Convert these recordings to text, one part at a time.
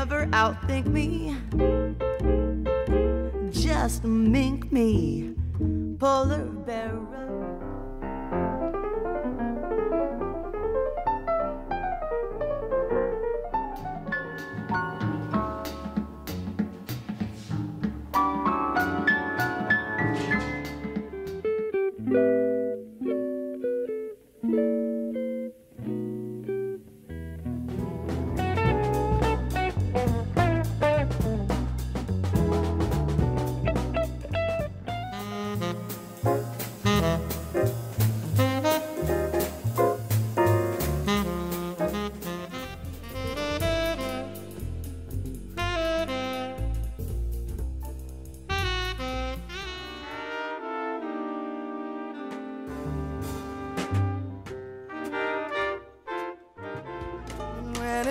ever outthink me, just mink me, polar bear.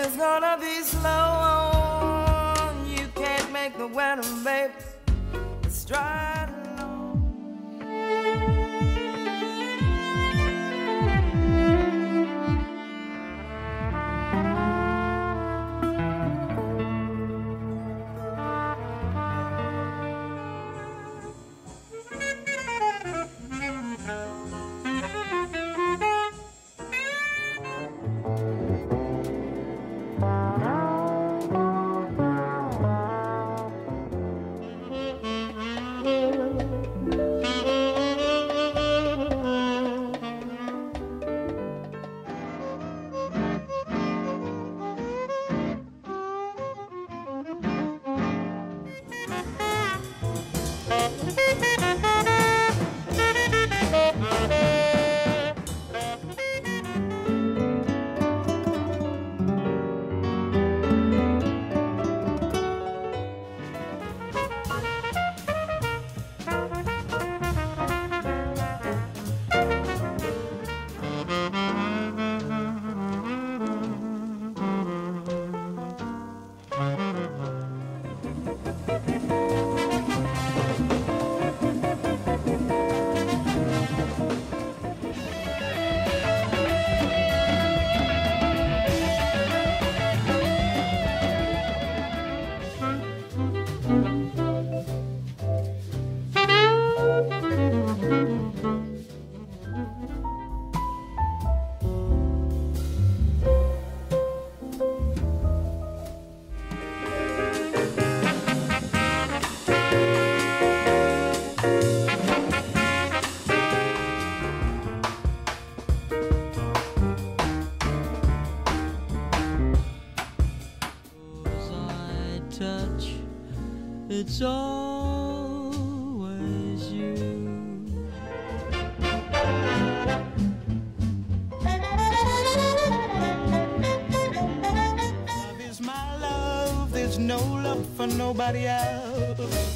It's gonna be slow, you can't make the weather, baby. It's dry and long. It's always you. Love is my love, there's no love for nobody else.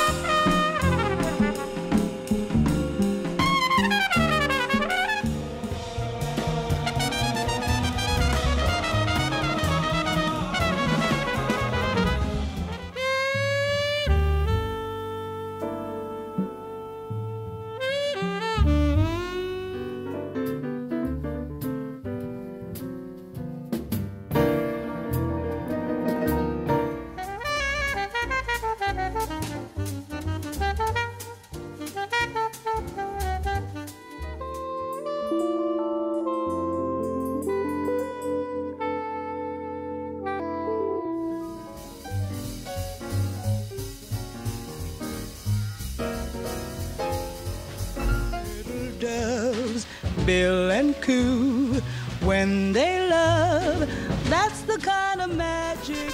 Bill and Coo, when they love, that's the kind of magic.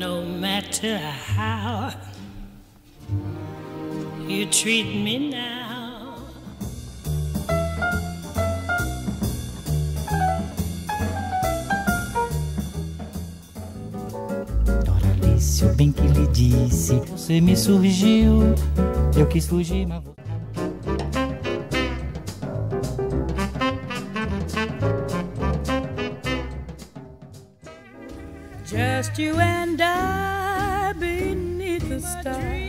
no matter how you treat me now. Dona Alice, o bem que lhe disse, você me surgiu, eu quis fugir, mas... Just you and I beneath the stars.